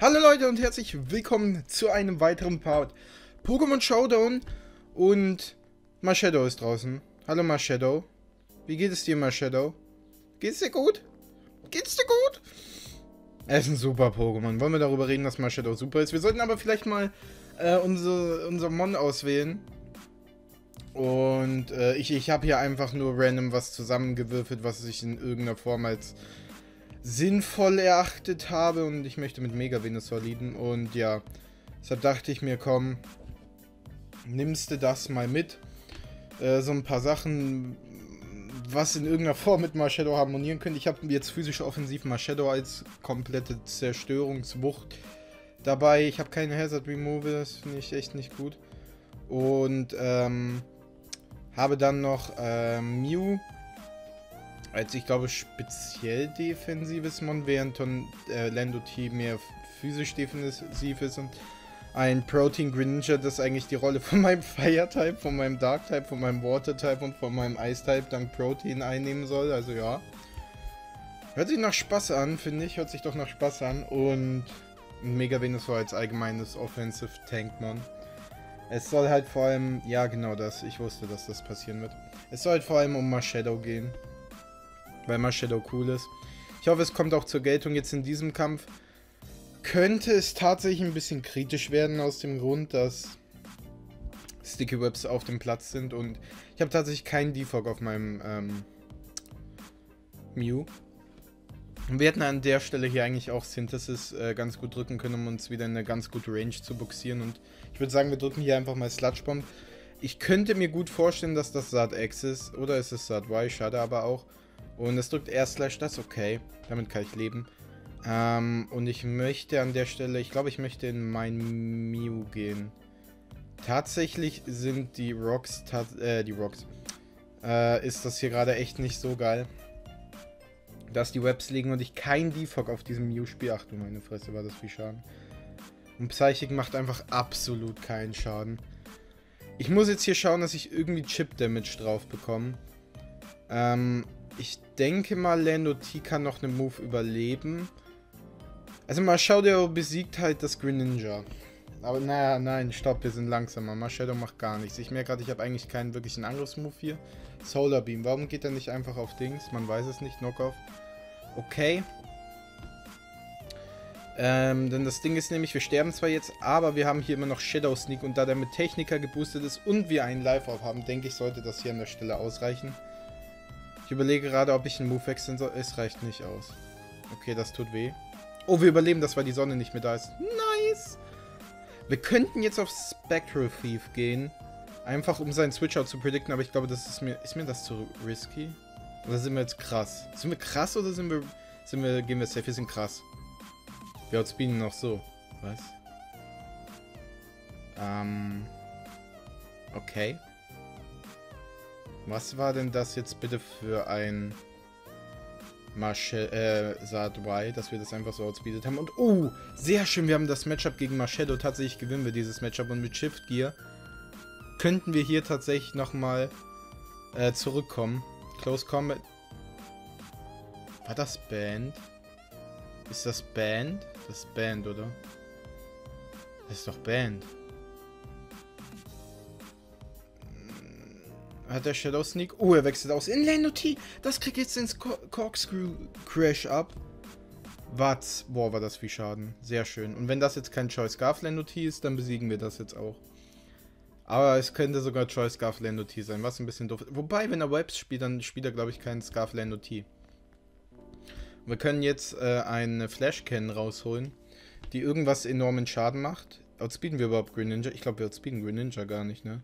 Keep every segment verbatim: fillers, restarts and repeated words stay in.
Hallo Leute und herzlich willkommen zu einem weiteren Part Pokémon Showdown, und Marshadow ist draußen. Hallo Marshadow. Wie geht es dir, Marshadow? Geht's dir gut? Geht's dir gut? Er ist ein super Pokémon. Wollen wir darüber reden, dass Marshadow super ist? Wir sollten aber vielleicht mal äh, unsere, unser Mon auswählen. Und äh, ich, ich habe hier einfach nur random was zusammengewürfelt, was ich in irgendeiner Form als sinnvoll erachtet habe, und ich möchte mit Mega Venus verlieben, und ja, deshalb dachte ich mir, komm, nimmst du das mal mit, äh, so ein paar Sachen, was in irgendeiner Form mit Marshadow harmonieren könnte. Ich habe jetzt physisch offensiv Marshadow als komplette Zerstörungswucht dabei. Ich habe keine Hazard Remove, das finde ich echt nicht gut, und ähm, habe dann noch äh, Mew als, ich glaube, speziell defensives Mon, während äh, Lando-T mehr physisch defensiv ist, und ein Protein Greninja, das eigentlich die Rolle von meinem Fire-Type, von meinem Dark-Type, von meinem Water-Type und von meinem Ice-Type dank Protein einnehmen soll. Also ja, hört sich nach Spaß an, finde ich, hört sich doch nach Spaß an. Und Mega Venusaur als allgemeines Offensive Tank Mon. Es soll halt vor allem, ja genau das, ich wusste, dass das passieren wird. Es soll halt vor allem um Marshadow gehen, weil Marshadow cool ist. Ich hoffe, es kommt auch zur Geltung jetzt in diesem Kampf. Könnte es tatsächlich ein bisschen kritisch werden, aus dem Grund, dass Sticky Webs auf dem Platz sind, und ich habe tatsächlich keinen Defog auf meinem ähm, Mew. Wir hätten an der Stelle hier eigentlich auch Synthesis äh, ganz gut drücken können, um uns wieder in eine ganz gute Range zu boxieren, und ich würde sagen, wir drücken hier einfach mal Sludge Bomb. Ich könnte mir gut vorstellen, dass das Saat X ist, oder ist es Saat Y, schade aber auch. Und es drückt R slash das, okay, damit kann ich leben. Ähm, und ich möchte an der Stelle, ich glaube, ich möchte in mein Mew gehen. Tatsächlich sind die Rocks, äh, die Rocks, äh, ist das hier gerade echt nicht so geil, dass die Webs liegen und ich kein Defog auf diesem Mew-Spiel, ach du meine Fresse, war das viel Schaden. Und Psychic macht einfach absolut keinen Schaden. Ich muss jetzt hier schauen, dass ich irgendwie Chip-Damage drauf bekomme. Ähm, Ich denke mal, Lando-T kann noch einen Move überleben. Also Marshadow besiegt halt das Greninja. Aber naja, nein, stopp, wir sind langsamer. Marshadow macht gar nichts. Ich merke gerade, ich habe eigentlich keinen wirklichen Angriffsmove hier. Solar Beam, warum geht er nicht einfach auf Dings? Man weiß es nicht, Knockoff. Okay. Ähm, denn das Ding ist nämlich, wir sterben zwar jetzt, aber wir haben hier immer noch Shadow Sneak, und da der mit Techniker geboostet ist und wir einen Live-Off haben, denke ich, sollte das hier an der Stelle ausreichen. Ich überlege gerade, ob ich einen Move wechseln soll. Es reicht nicht aus. Okay, das tut weh. Oh, wir überleben das, weil die Sonne nicht mehr da ist. Nice! Wir könnten jetzt auf Spectral Thief gehen. Einfach, um seinen Switch-Out zu predikten. Aber ich glaube, das ist mir... Ist mir das zu risky? Oder sind wir jetzt krass? Sind wir krass oder sind wir... Sind wir gehen wir safe? Wir sind krass. Wir outspeeden noch so. Was? Ähm... Okay. Was war denn das jetzt bitte für ein Marshadow, äh, Saat Y, dass wir das einfach so outspeedet haben? Und oh, sehr schön, wir haben das Matchup gegen Marshadow. Tatsächlich gewinnen wir dieses Matchup, und mit Shift Gear könnten wir hier tatsächlich nochmal äh, zurückkommen. Close Combat. War das Band? Ist das Band? Das ist Band, oder? Das ist doch Band. Hat der Shadow Sneak? Oh, er wechselt aus in Lando-T. Das kriegt jetzt ins Corkscrew Crash ab. Was? Boah, war das viel Schaden. Sehr schön. Und wenn das jetzt kein Choice Scarf Lando-T ist, dann besiegen wir das jetzt auch. Aber es könnte sogar Choice Scarf Lando-T sein, was ein bisschen doof. Wobei, wenn er Webs spielt, dann spielt er, glaube ich, keinen Scarf Lando-T. Wir können jetzt äh, eine Flash Cannon rausholen, die irgendwas enormen Schaden macht. Outspeeden wir überhaupt Greninja? Ich glaube, wir outspeeden Greninja gar nicht, ne?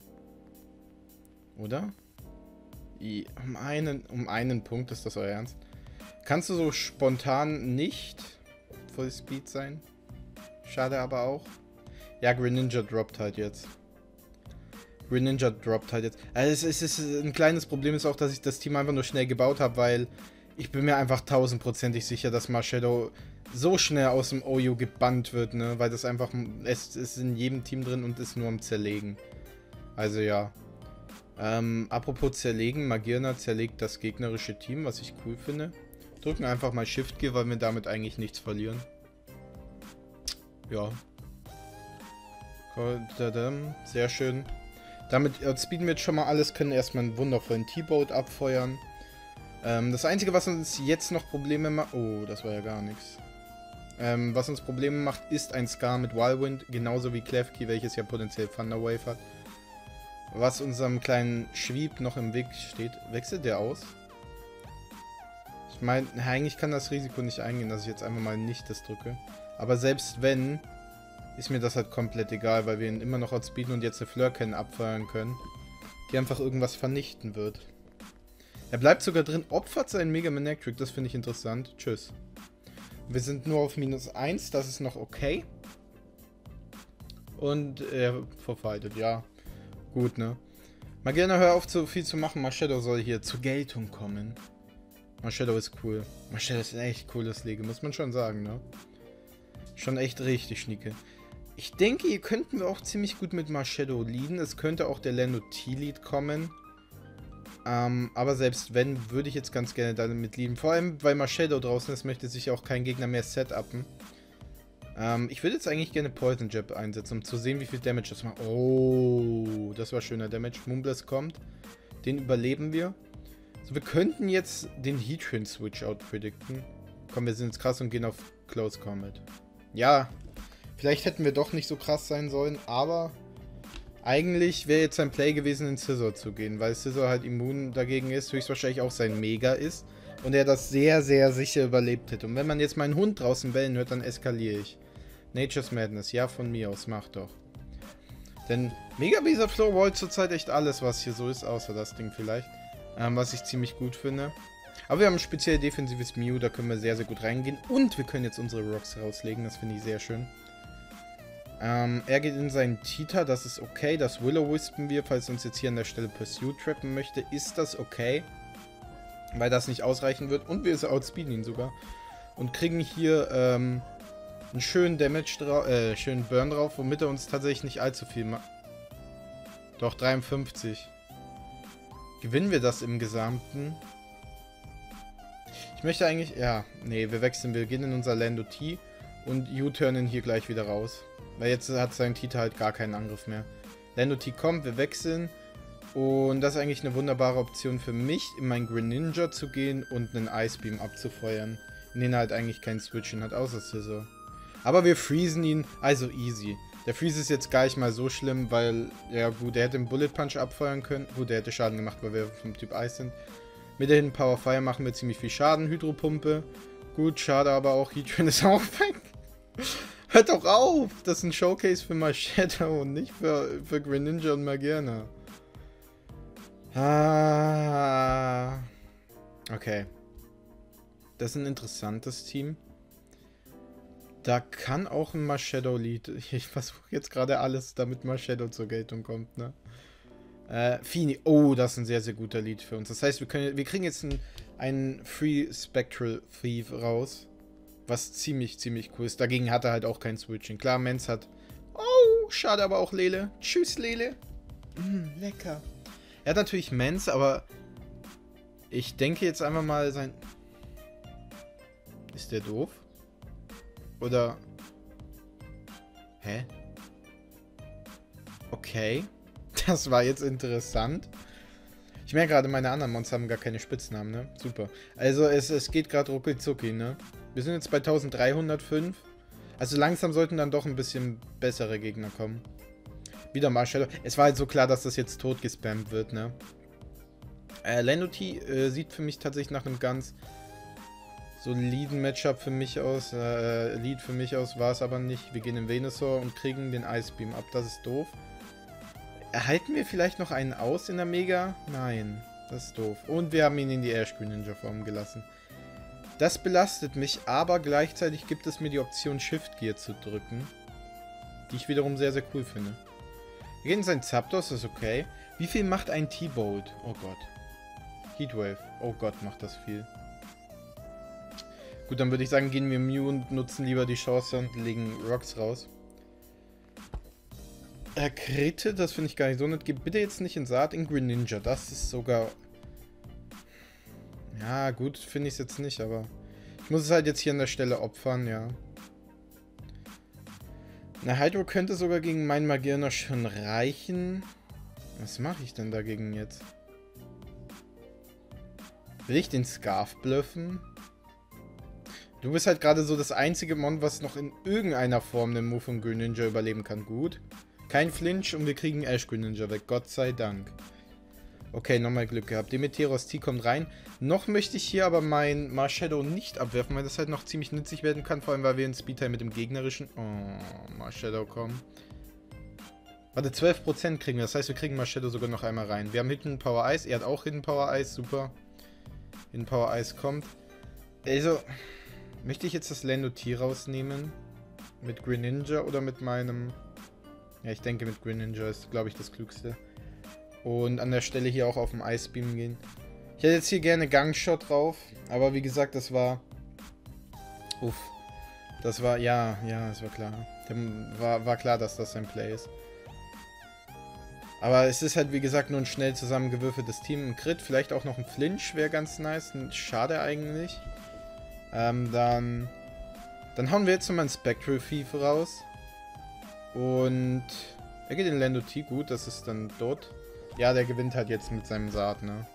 Oder? I, um einen, um einen Punkt, ist das euer Ernst? Kannst du so spontan nicht Full Speed sein? Schade aber auch. Ja, Greninja droppt halt jetzt. Greninja droppt halt jetzt. Also es ist, es ist ein kleines Problem, ist auch, dass ich das Team einfach nur schnell gebaut habe, weil ich bin mir einfach tausendprozentig sicher, dass Marshadow so schnell aus dem O U gebannt wird, ne? Weil das einfach, es ist in jedem Team drin und ist nur am Zerlegen. Also ja. Ähm, apropos zerlegen, Magearna zerlegt das gegnerische Team, was ich cool finde. Drücken einfach mal Shift Gear, weil wir damit eigentlich nichts verlieren. Ja. Sehr schön. Damit speeden wir jetzt schon mal alles, können erstmal einen wundervollen T-Boat abfeuern. Ähm, das Einzige, was uns jetzt noch Probleme macht... Oh, das war ja gar nichts. Ähm, was uns Probleme macht, ist ein Scar mit Wildwind, genauso wie Klefki, welches ja potenziell Thunderwave hat. Was unserem kleinen Schwieb noch im Weg steht. Wechselt der aus? Ich meine, eigentlich kann das Risiko nicht eingehen, dass ich jetzt einfach mal nicht das drücke. Aber selbst wenn, ist mir das halt komplett egal, weil wir ihn immer noch outspeeden und jetzt eine Flurken abfeuern können, die einfach irgendwas vernichten wird. Er bleibt sogar drin, opfert seinen Mega Manectric, das finde ich interessant. Tschüss. Wir sind nur auf minus eins, das ist noch okay. Und er verfeidet, ja. Gut, ne? Magearna, hör auf, so viel zu machen. Marshadow soll hier zur Geltung kommen. Marshadow ist cool. Marshadow ist ein echt cooles Lege, muss man schon sagen, ne? Schon echt richtig schnieke. Ich denke, hier könnten wir auch ziemlich gut mit Marshadow leaden. Es könnte auch der Lando-T-Lead kommen. Ähm, aber selbst wenn, würde ich jetzt ganz gerne damit leaden. Vor allem, weil Marshadow draußen ist, möchte sich auch kein Gegner mehr setupen. Ähm, ich würde jetzt eigentlich gerne Poison Jab einsetzen, um zu sehen, wie viel Damage das macht. Oh, das war schöner Damage. Moonblast kommt. Den überleben wir. So, wir könnten jetzt den Heatran Switch-Out predikten. Komm, wir sind jetzt krass und gehen auf Close Combat. Ja, vielleicht hätten wir doch nicht so krass sein sollen, aber eigentlich wäre jetzt sein Play gewesen, in Scizor zu gehen, weil Scizor halt immun dagegen ist, höchstwahrscheinlich auch sein Mega ist und er das sehr, sehr sicher überlebt hätte. Und wenn man jetzt meinen Hund draußen bellen hört, dann eskaliere ich. Nature's Madness, ja, von mir aus, mach doch. Denn Mega Beser Flow Wall zurzeit echt alles, was hier so ist, außer das Ding vielleicht, ähm, was ich ziemlich gut finde. Aber wir haben ein speziell defensives Mew, da können wir sehr, sehr gut reingehen. Und wir können jetzt unsere Rocks rauslegen, das finde ich sehr schön. Ähm, er geht in seinen Tita, das ist okay. Das Will-O-Wispen wir, falls uns jetzt hier an der Stelle Pursue trappen möchte, ist das okay. Weil das nicht ausreichen wird. Und wir outspeeden ihn sogar. Und kriegen hier ähm, einen schönen Damage drauf, äh, schönen Burn drauf, womit er uns tatsächlich nicht allzu viel macht. Doch, dreiundfünfzig. Gewinnen wir das im Gesamten? Ich möchte eigentlich, ja, nee, wir wechseln, wir gehen in unser Lando-T und U-turnen hier gleich wieder raus. Weil jetzt hat sein Tita halt gar keinen Angriff mehr. Lando-T kommt, wir wechseln und das ist eigentlich eine wunderbare Option für mich, in mein Greninja zu gehen und einen Ice Beam abzufeuern, in den er halt eigentlich kein Switchen hat, außer Scizor. Aber wir freezen ihn, also easy. Der Freeze ist jetzt gar nicht mal so schlimm, weil, ja gut, er hätte einen Bullet Punch abfeuern können. Gut, der hätte Schaden gemacht, weil wir vom Typ Eis sind. Mit der Hidden Power Fire machen wir ziemlich viel Schaden. Hydropumpe. Gut, schade, aber auch Heatran ist auch weg. Hört doch auf! Das ist ein Showcase für Marshadow und nicht für, für Greninja und Magearna. Ah. Okay. Das ist ein interessantes Team. Da kann auch ein Marshadow-Lead. Ich versuche jetzt gerade alles, damit Marshadow zur Geltung kommt, ne? Äh, Fini. Oh, das ist ein sehr, sehr guter Lead für uns. Das heißt, wir können, wir kriegen jetzt einen, einen Free Spectral Thief raus. Was ziemlich, ziemlich cool ist. Dagegen hat er halt auch kein Switching. Klar, Mens hat... Oh, schade, aber auch Lele. Tschüss, Lele. Mm, lecker. Er hat natürlich Mens, aber... Ich denke jetzt einfach mal sein... Ist der doof? Oder... Hä? Okay. Das war jetzt interessant. Ich merke gerade, meine anderen Monster haben gar keine Spitznamen, ne? Super. Also es, es geht gerade ruckelzucki, ne? Wir sind jetzt bei dreizehnhundertfünf. Also langsam sollten dann doch ein bisschen bessere Gegner kommen. Wieder Marshadow. Es war halt so klar, dass das jetzt tot gespammt wird, ne? Äh, Lando-T äh, sieht für mich tatsächlich nach einem ganz soliden Matchup für mich aus. Äh, Lead für mich aus war es aber nicht. Wir gehen in Venusaur und kriegen den Ice Beam ab. Das ist doof. Erhalten wir vielleicht noch einen aus in der Mega? Nein, das ist doof. Und wir haben ihn in die Ash Greninja Form gelassen. Das belastet mich, aber gleichzeitig gibt es mir die Option Shift Gear zu drücken. Die ich wiederum sehr, sehr cool finde. Wir gehen in seinen Zapdos, das ist okay. Wie viel macht ein T-Bolt? Oh Gott. Heatwave. Oh Gott, macht das viel. Gut, dann würde ich sagen, gehen wir Mew und nutzen lieber die Chance und legen Rocks raus. Er kritte, das finde ich gar nicht so nett. Geh bitte jetzt nicht in Saat, in Greninja. Das ist sogar... Ja, gut, finde ich es jetzt nicht, aber... Ich muss es halt jetzt hier an der Stelle opfern, ja. Na, Hydro könnte sogar gegen meinen Magearna schon reichen. Was mache ich denn dagegen jetzt? Will ich den Scarf bluffen? Du bist halt gerade so das einzige Mon, was noch in irgendeiner Form den Move von Greninja überleben kann. Gut. Kein Flinch und wir kriegen Ash Greninja weg. Gott sei Dank. Okay, nochmal Glück gehabt. Demeteros-T kommt rein. Noch möchte ich hier aber mein Marshadow nicht abwerfen, weil das halt noch ziemlich nützlich werden kann. Vor allem, weil wir in Speedtime mit dem gegnerischen... Oh, Marshadow kommen. Warte, zwölf Prozent kriegen wir. Das heißt, wir kriegen Marshadow sogar noch einmal rein. Wir haben Hidden Power Ice. Er hat auch Hidden Power Ice. Super. Hidden Power Ice kommt. Also... Möchte ich jetzt das Lando-T rausnehmen? Mit Greninja oder mit meinem... Ja, ich denke mit Greninja ist, glaube ich, das Klügste. Und an der Stelle hier auch auf dem Ice Beam gehen. Ich hätte jetzt hier gerne Gangshot drauf. Aber wie gesagt, das war... Uff. Das war... Ja, ja, das war klar. War, war klar, dass das sein Play ist. Aber es ist halt, wie gesagt, nur ein schnell zusammengewürfeltes Team. Ein Crit, vielleicht auch noch ein Flinch wäre ganz nice. Schade eigentlich. Ähm, dann, dann hauen wir jetzt nochmal einen Spectral Thief raus. Und er geht in Lando-T, gut, das ist dann dort. Ja, der gewinnt halt jetzt mit seinem Saat, ne?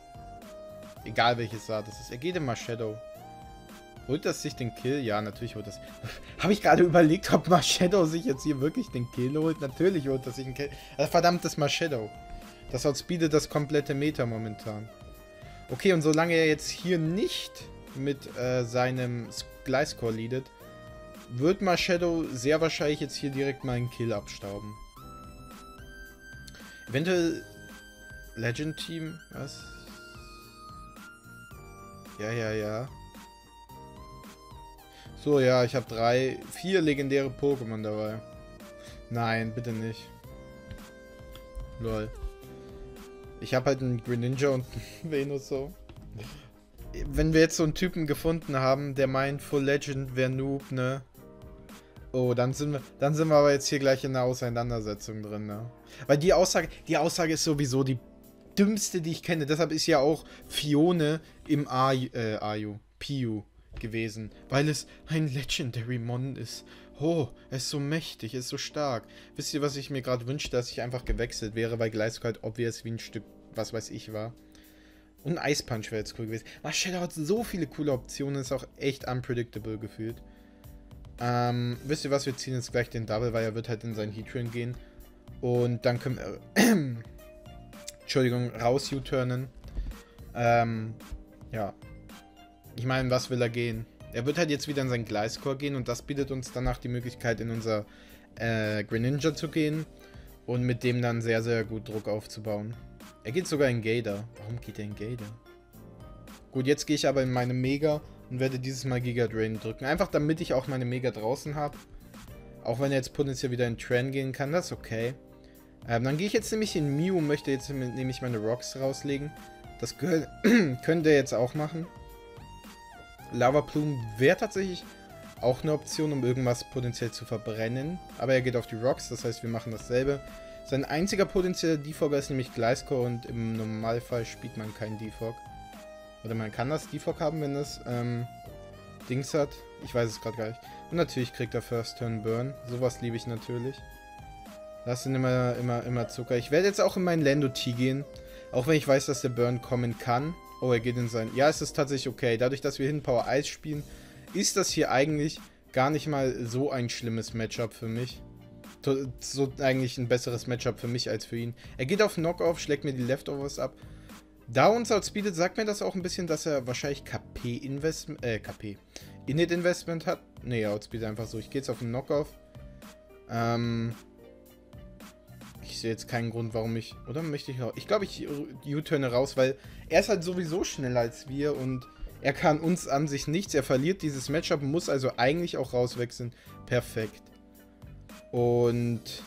Egal welches Saat das ist. Er geht in Marshadow. Holt das sich den Kill? Ja, natürlich holt das. Habe ich gerade überlegt, ob Marshadow sich jetzt hier wirklich den Kill holt? Natürlich holt das sich den Kill. Also, verdammt, das Marshadow. Das outspeedet das komplette Meta momentan. Okay, und solange er jetzt hier nicht... mit äh, seinem Gliscor leadet, wird Marshadow sehr wahrscheinlich jetzt hier direkt mal einen Kill abstauben. Eventuell Legend Team, was? Ja, ja, ja. So, ja, ich habe drei, vier legendäre Pokémon dabei. Nein, bitte nicht. Lol. Ich habe halt einen Greninja und einen Venusaur. Wenn wir jetzt so einen Typen gefunden haben, der meint, Full Legend wäre Noob, ne? Oh, dann sind wir, dann sind wir aber jetzt hier gleich in einer Auseinandersetzung drin, ne? Weil die Aussage, die Aussage ist sowieso die dümmste, die ich kenne. Deshalb ist ja auch Fione im A U, äh, A U, P U gewesen. Weil es ein Legendary Mon ist. Oh, er ist so mächtig, er ist so stark. Wisst ihr, was ich mir gerade wünschte, dass ich einfach gewechselt wäre, weil Gliscor halt obvious wie ein Stück, was weiß ich, war. Und ein Eispunch wäre jetzt cool gewesen. Marshadow hat so viele coole Optionen, ist auch echt unpredictable gefühlt. Ähm, wisst ihr was, wir ziehen jetzt gleich den Double, weil er wird halt in seinen Heatran gehen. Und dann können wir, äh, Entschuldigung, raus U-turnen. Ähm, ja. Ich meine, was will er gehen? Er wird halt jetzt wieder in seinen Gliscor gehen und das bietet uns danach die Möglichkeit, in unser äh, Greninja zu gehen. Und mit dem dann sehr, sehr gut Druck aufzubauen. Er geht sogar in Gator. Warum geht er in Gator? Gut, jetzt gehe ich aber in meine Mega und werde dieses Mal Giga Drain drücken. Einfach damit ich auch meine Mega draußen habe. Auch wenn er jetzt potenziell wieder in Tran gehen kann, das ist okay. Ähm, dann gehe ich jetzt nämlich in Mew und möchte jetzt nämlich meine Rocks rauslegen. Das könnte er jetzt auch machen. Lava Plume wäre tatsächlich auch eine Option, um irgendwas potenziell zu verbrennen. Aber er geht auf die Rocks, das heißt wir machen dasselbe. Sein einziger potenzieller Defogger ist nämlich Gliscor und im Normalfall spielt man keinen Defog. Oder man kann das Defog haben, wenn das ähm, Dings hat. Ich weiß es gerade gar nicht. Und natürlich kriegt er First Turn Burn. Sowas liebe ich natürlich. Das sind immer, immer, immer Zucker. Ich werde jetzt auch in meinen Lando-T gehen. Auch wenn ich weiß, dass der Burn kommen kann. Oh, er geht in sein... Ja, es ist tatsächlich okay. Dadurch, dass wir Hidden Power Ice spielen, ist das hier eigentlich gar nicht mal so ein schlimmes Matchup für mich. So eigentlich ein besseres Matchup für mich als für ihn. Er geht auf Knockoff, schlägt mir die Leftovers ab. Da uns outspeedet, sagt mir das auch ein bisschen, dass er wahrscheinlich K P Investment, äh, K P Init Investment hat. Nee, outspeedet einfach so. Ich gehe jetzt auf den Knockoff. Ähm, ich sehe jetzt keinen Grund, warum ich, oder möchte ich noch? Ich glaube, ich U-turne raus, weil er ist halt sowieso schneller als wir und er kann uns an sich nichts. Er verliert dieses Matchup, muss also eigentlich auch rauswechseln. Perfekt. Und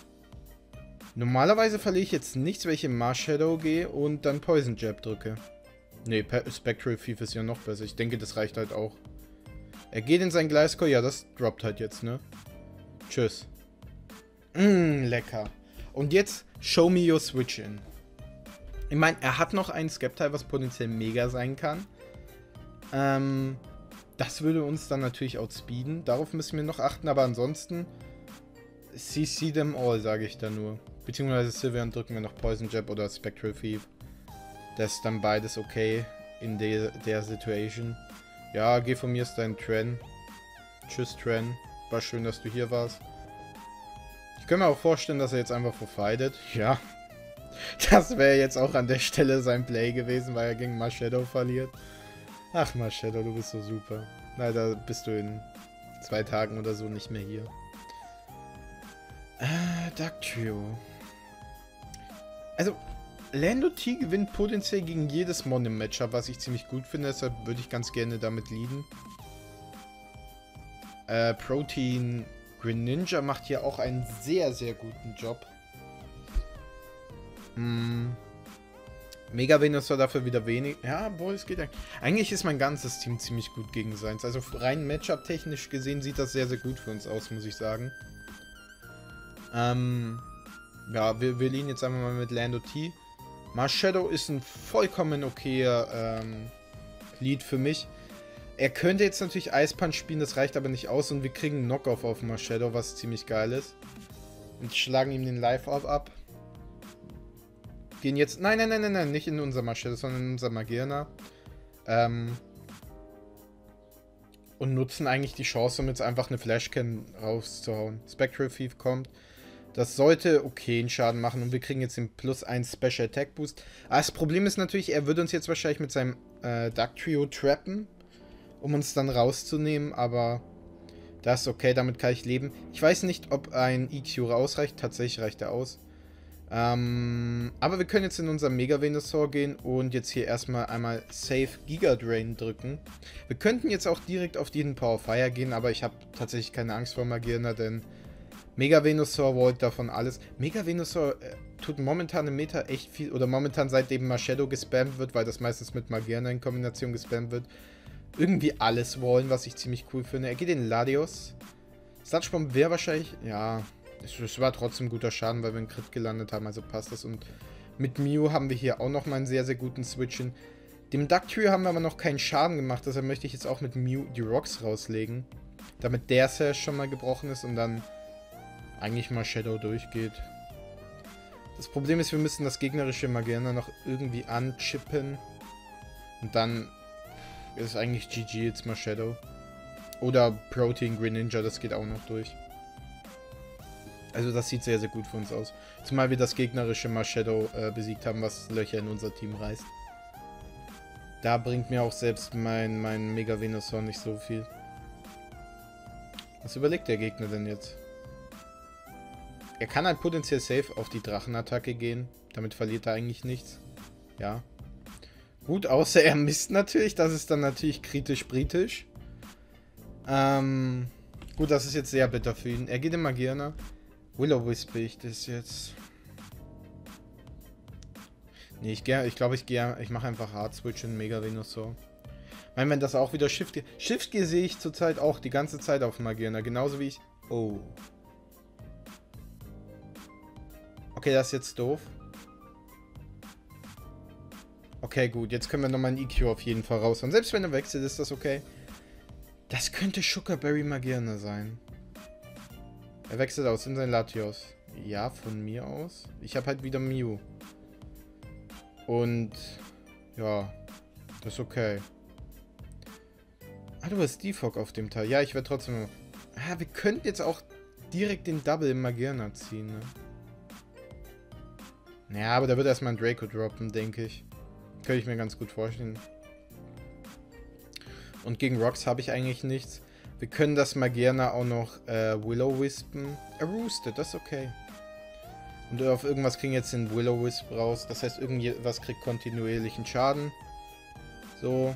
normalerweise verliere ich jetzt nichts, wenn ich in Marshadow gehe und dann Poison Jab drücke. Ne, Spectral Thief ist ja noch besser. Ich denke, das reicht halt auch. Er geht in sein Gliscor. Ja, das droppt halt jetzt, ne? Tschüss. Mmm, lecker. Und jetzt show me your switch in. Ich meine, er hat noch einen Sceptile, was potenziell mega sein kann. Ähm, das würde uns dann natürlich outspeeden. Darauf müssen wir noch achten, aber ansonsten... C C them all, sage ich da nur. Beziehungsweise Sylveon drücken wir noch Poison Jab oder Spectral Thief. Das ist dann beides okay in de der Situation. Ja, geh von mir ist dein Tren. Tschüss Tren, war schön, dass du hier warst. Ich kann mir auch vorstellen, dass er jetzt einfach verfeidet. Ja, das wäre jetzt auch an der Stelle sein Play gewesen, weil er gegen Marshadow verliert. Ach Marshadow, du bist so super. Leider bist du in zwei Tagen oder so nicht mehr hier. Ah, Dugtrio. Also, Lando-T gewinnt potenziell gegen jedes Mon im Matchup, was ich ziemlich gut finde, deshalb würde ich ganz gerne damit leaden. Äh, Protein Greninja macht hier auch einen sehr, sehr guten Job. Hm. Mega Venus war dafür wieder wenig. Ja, boah, es geht eigentlich. Eigentlich ist mein ganzes Team ziemlich gut gegen seins. Also rein Matchup-technisch gesehen sieht das sehr, sehr gut für uns aus, muss ich sagen. Ähm, ja, wir, wir liegen jetzt einfach mal mit Lando-T. Marshadow ist ein vollkommen okayer ähm, Lead für mich. Er könnte jetzt natürlich Ice Punch spielen, das reicht aber nicht aus und wir kriegen einen Knockoff auf Marshadow, was ziemlich geil ist. Und schlagen ihm den Live-Off ab. Gehen jetzt... Nein, nein, nein, nein, nein, nicht in unser Marshadow, sondern in unser Magearna. Ähm... Und nutzen eigentlich die Chance, um jetzt einfach eine Flashcan rauszuhauen. Spectral Thief kommt. Das sollte okay einen Schaden machen. Und wir kriegen jetzt den plus eins Special Attack Boost. Aber das Problem ist natürlich, er würde uns jetzt wahrscheinlich mit seinem äh, Dugtrio trappen, um uns dann rauszunehmen. Aber das ist okay, damit kann ich leben. Ich weiß nicht, ob ein E Q ausreicht. Tatsächlich reicht er aus. Ähm, aber wir können jetzt in unser Mega Venusaur gehen und jetzt hier erstmal einmal Safe Giga Drain drücken. Wir könnten jetzt auch direkt auf den Power Fire gehen, aber ich habe tatsächlich keine Angst vor Magearna, denn Mega Venusaur wollt davon alles. Mega Venusaur äh, tut momentan im Meta echt viel, oder momentan seitdem Marshadow gespammt wird, weil das meistens mit Magearna in Kombination gespammt wird, irgendwie alles wollen, was ich ziemlich cool finde. Er geht in Latios. Sludgebomb wäre wahrscheinlich, ja... Es war trotzdem guter Schaden, weil wir einen Crit gelandet haben, also passt das. Und mit Mew haben wir hier auch nochmal einen sehr, sehr guten Switchen. Dem Dugtrio haben wir aber noch keinen Schaden gemacht, deshalb möchte ich jetzt auch mit Mew die Rocks rauslegen. Damit der Sash schon mal gebrochen ist und dann eigentlich mal Shadow durchgeht. Das Problem ist, wir müssen das gegnerische Magearna noch irgendwie anchippen. Und dann ist eigentlich G G jetzt mal Shadow. Oder Protein Greninja, das geht auch noch durch. Also das sieht sehr, sehr gut für uns aus. Zumal wir das gegnerische Marshadow äh, besiegt haben, was Löcher in unser Team reißt. Da bringt mir auch selbst mein, mein Mega Venusaur nicht so viel. Was überlegt der Gegner denn jetzt? Er kann halt potenziell safe auf die Drachenattacke gehen. Damit verliert er eigentlich nichts. Ja. Gut, außer er misst natürlich. Das ist dann natürlich kritisch-britisch. Ähm, gut, das ist jetzt sehr bitter für ihn. Er geht in Magearna. Willow Wisp ich das jetzt. Nee, ich gehe, ich glaube, ich gehe, ich mache einfach Hard Switch in Mega Venusaur. Ich meine, wenn das auch wieder Shift geht. Shift gehe sehe ich zurzeit auch die ganze Zeit auf Magearna. Genauso wie ich. Oh. Okay, das ist jetzt doof. Okay, gut. Jetzt können wir nochmal ein E Q auf jeden Fall raus. Und selbst wenn er wechselt, ist das okay. Das könnte Sugarberry Magearna sein. Er wechselt aus in sein Latios. Ja, von mir aus. Ich habe halt wieder Mew. Und ja, das ist okay. Ah, du hast Defog auf dem Teil. Ja, ich werde trotzdem... Ah, wir könnten jetzt auch direkt den Double im Magearna ziehen, ne? Naja, aber da wird erstmal ein Draco droppen, denke ich. Könnte ich mir ganz gut vorstellen. Und gegen Rocks habe ich eigentlich nichts. Wir können das Magearna auch noch äh, Willow-Wispen. Er roostet, das ist okay. Und auf irgendwas kriegen jetzt den Willow-Wisp raus. Das heißt, irgendwas kriegt kontinuierlichen Schaden. So.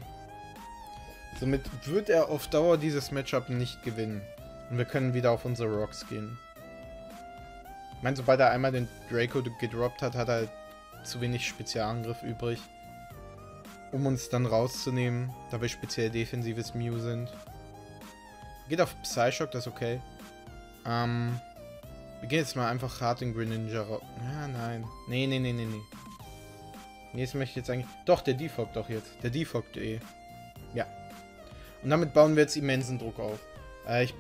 Somit wird er auf Dauer dieses Matchup nicht gewinnen. Und wir können wieder auf unsere Rocks gehen. Ich meine, sobald er einmal den Draco gedroppt hat, hat er zu wenig Spezialangriff übrig. Um uns dann rauszunehmen, da wir speziell defensives Mew sind. Geht auf Psyshock, das ist okay. Ähm, wir gehen jetzt mal einfach hart in Greninja raus. Ja, nein. Nee, nee, nee, nee, nee. Nee, das möchte ich jetzt eigentlich... Doch, der defogt doch jetzt. Der defogt eh. Ja. Und damit bauen wir jetzt immensen Druck auf. Äh, ich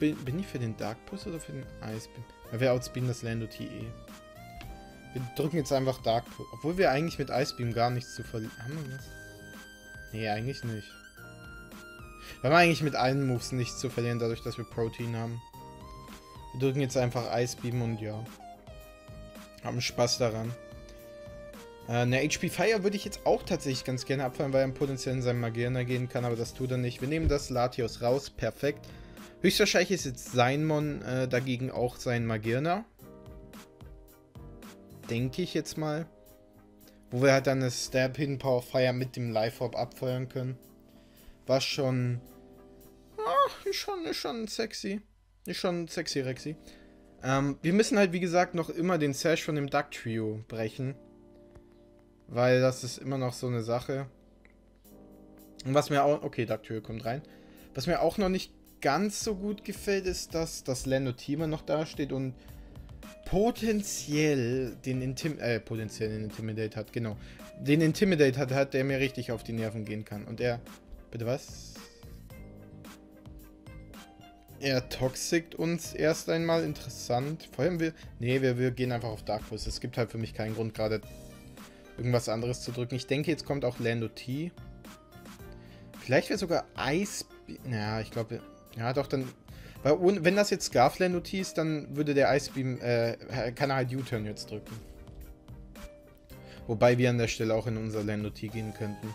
Bin, bin ich für den Dark Pulse oder für den Eisbeam? Ja, wir outspeeden das Lando-T. Wir drücken jetzt einfach Dark Pulse. Obwohl wir eigentlich mit Eisbeam gar nichts zu verlieren haben. Nee, eigentlich nicht. Wir haben eigentlich mit allen Moves nichts zu verlieren, dadurch, dass wir Protein haben. Wir drücken jetzt einfach Eisbeam und ja. Haben Spaß daran. Äh, eine H P Fire würde ich jetzt auch tatsächlich ganz gerne abfallen, weil er potenziell in seinen Magearna gehen kann, aber das tut er nicht. Wir nehmen das Latios raus, perfekt. Höchstwahrscheinlich ist jetzt sein Mon äh, dagegen auch sein Magearna. Denke ich jetzt mal. Wo wir halt dann eine Stab Hidden Power Fire mit dem Life Orb abfeuern können. Was schon. Ach, ist schon, ist schon sexy. Ist schon sexy, Rexy. Ähm, wir müssen halt, wie gesagt, noch immer den Sash von dem Dugtrio brechen. Weil das ist immer noch so eine Sache. Und was mir auch... Okay, Dugtrio kommt rein. Was mir auch noch nicht ganz so gut gefällt, ist, dass das Lando-T noch dasteht und potenziell den Intim... Äh, potenziell den Intimidate hat, genau. Den Intimidate hat, hat, der mir richtig auf die Nerven gehen kann. Und er... Bitte was? Er toxikt uns erst einmal, interessant. Vor allem wir... Nee, wir, wir gehen einfach auf Dark Pulse. Es gibt halt für mich keinen Grund, gerade irgendwas anderes zu drücken. Ich denke, jetzt kommt auch Lando-T. Vielleicht wäre sogar Eis... Ja, ich glaube... Ja, doch, dann... Weil ohne, wenn das jetzt Scarf Lando-T ist, dann würde der Eisbeam... Äh, kann er halt U-Turn jetzt drücken. Wobei wir an der Stelle auch in unser Lando-T gehen könnten.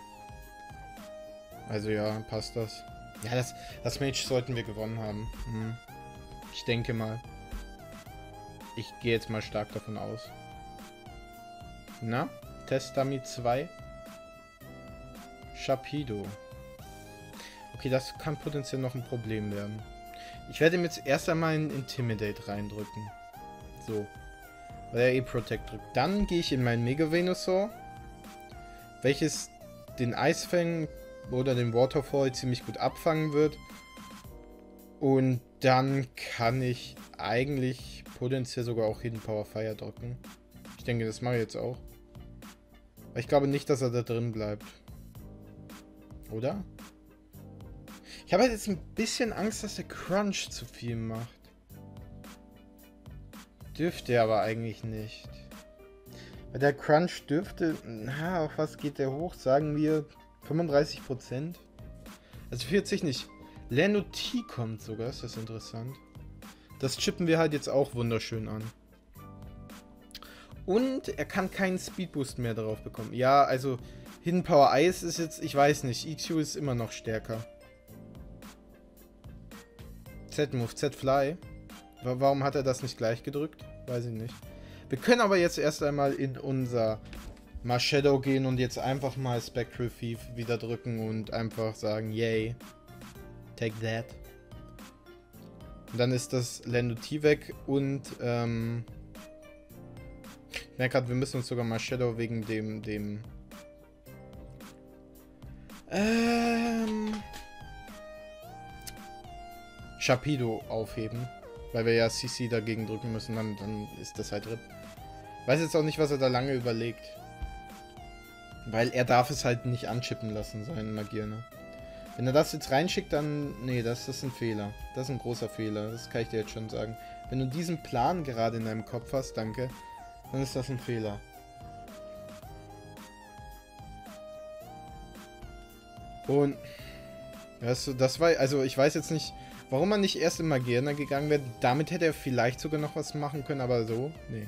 Also ja, passt das. Ja, das, das Match sollten wir gewonnen haben. Hm. Ich denke mal. Ich gehe jetzt mal stark davon aus. Na? Test Dummy zwei. Sharpedo. Okay, das kann potenziell noch ein Problem werden. Ich werde ihm jetzt erst einmal einen Intimidate reindrücken. So. Weil er eh Protect drückt. Dann gehe ich in meinen Mega Venusaur, welches den Eisfang oder den Waterfall ziemlich gut abfangen wird. Und dann kann ich eigentlich potenziell sogar auch Hidden Power Fire drücken. Ich denke, das mache ich jetzt auch. Weil ich glaube nicht, dass er da drin bleibt. Oder? Ich habe halt jetzt ein bisschen Angst, dass der Crunch zu viel macht. Dürfte er aber eigentlich nicht. Weil der Crunch dürfte... Na, auf was geht der hoch? Sagen wir... fünfunddreißig Prozent? Also vierzig nicht. Lando-T kommt sogar, ist das interessant. Das chippen wir halt jetzt auch wunderschön an. Und er kann keinen Speedboost mehr darauf bekommen. Ja, also Hidden Power Ice ist jetzt, ich weiß nicht, E Q ist immer noch stärker. Z-Move, Z-Fly. Warum hat er das nicht gleich gedrückt? Weiß ich nicht. Wir können aber jetzt erst einmal in unser... Marshadow gehen und jetzt einfach mal Spectral Thief wieder drücken und einfach sagen, yay, take that. Und dann ist das Lando-T weg und, ähm, ich merke gerade, wir müssen uns sogar Marshadow wegen dem, dem, ähm, Sharpedo aufheben, weil wir ja C C dagegen drücken müssen, dann, dann ist das halt R I P. Weiß jetzt auch nicht, was er da lange überlegt. Weil er darf es halt nicht anchippen lassen, seinen Magearna. Wenn er das jetzt reinschickt, dann... Nee, das, das ist ein Fehler. Das ist ein großer Fehler, das kann ich dir jetzt schon sagen. Wenn du diesen Plan gerade in deinem Kopf hast, danke, dann ist das ein Fehler. Und... Weißt du, das war... Also ich weiß jetzt nicht, warum er nicht erst in Magearna gegangen wäre. Damit hätte er vielleicht sogar noch was machen können, aber so... Nee.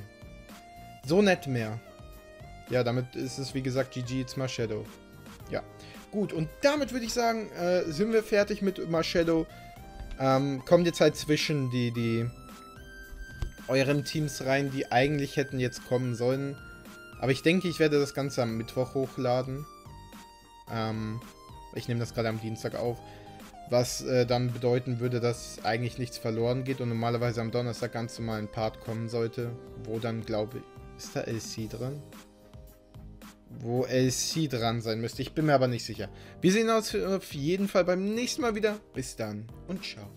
So nett mehr. Ja, damit ist es, wie gesagt, G G, it's Marshadow. Ja, gut. Und damit würde ich sagen, äh, sind wir fertig mit Marshadow. Ähm, kommt jetzt halt zwischen die, die euren Teams rein, die eigentlich hätten jetzt kommen sollen. Aber ich denke, ich werde das Ganze am Mittwoch hochladen. Ähm, ich nehme das gerade am Dienstag auf. Was äh, dann bedeuten würde, dass eigentlich nichts verloren geht und normalerweise am Donnerstag ganz normal ein Part kommen sollte. Wo dann, glaube ich, ist da L C dran? Wo L C dran sein müsste. Ich bin mir aber nicht sicher. Wir sehen uns auf jeden Fall beim nächsten Mal wieder. Bis dann und ciao.